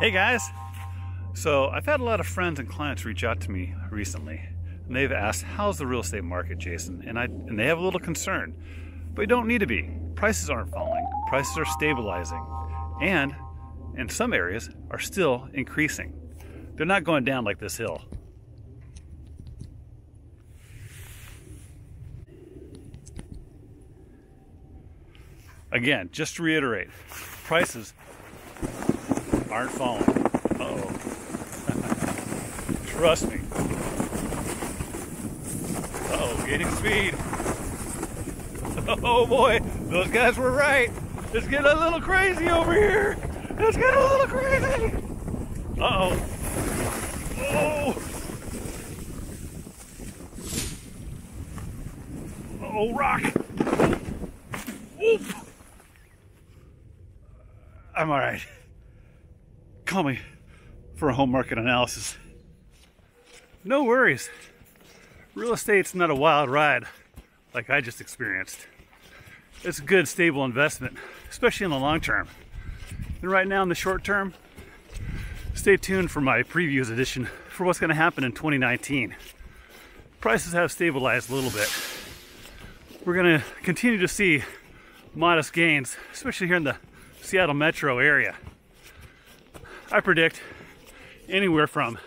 Hey guys! So I've had a lot of friends and clients reach out to me recently, and they've asked, how's the real estate market, Jason? And they have a little concern, but you don't need to be. Prices aren't falling, prices are stabilizing, and in some areas are still increasing. They're not going down like this hill. Again, just to reiterate, prices aren't falling. Uh-oh. Trust me. Uh-oh, gaining speed. Oh boy, those guys were right. It's getting a little crazy over here. It's getting a little crazy. Uh-oh. Oh. Uh-oh, rock. Oof. I'm all right. Call me for a home market analysis. No worries. Real estate's not a wild ride like I just experienced. It's a good, stable investment, especially in the long term. And right now in the short term, stay tuned for my previews edition for what's going to happen in 2019. Prices have stabilized a little bit. We're going to continue to see modest gains, especially here in the Seattle metro area. I predict anywhere from